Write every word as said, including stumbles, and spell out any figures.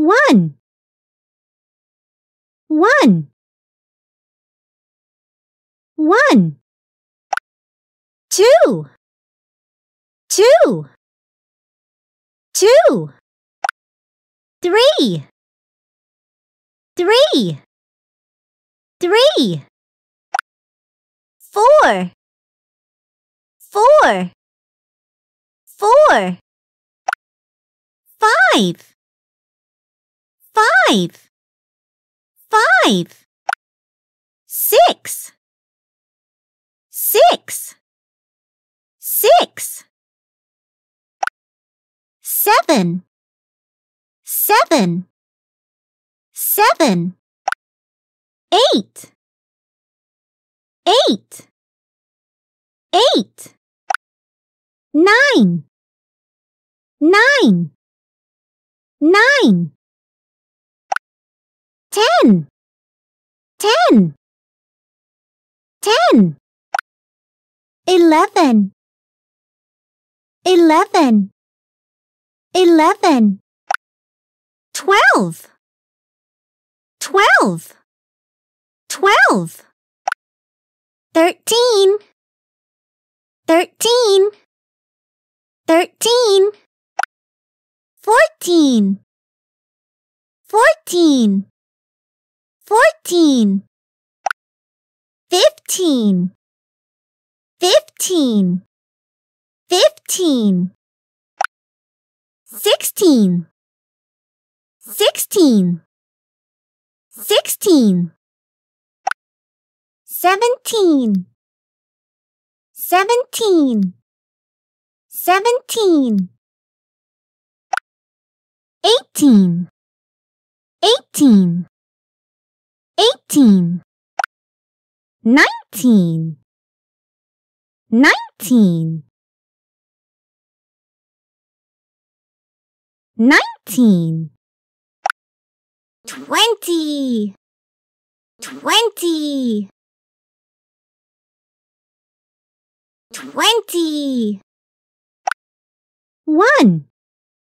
One, one, one, two, two, two, three, three, three, four, four, four, five. Five, five, six, six, six, seven, seven, seven, eight, eight, eight, nine, nine, nine. Ten, ten, ten, eleven, eleven, eleven, twelve, twelve, twelve, thirteen, thirteen, thirteen, fourteen, fourteen. Fourteen, fifteen, fifteen, fifteen, sixteen, sixteen, sixteen, seventeen, seventeen, seventeen, eighteen, eighteen. Eighteen, nineteen, nineteen, nineteen, twenty, twenty, twenty, one,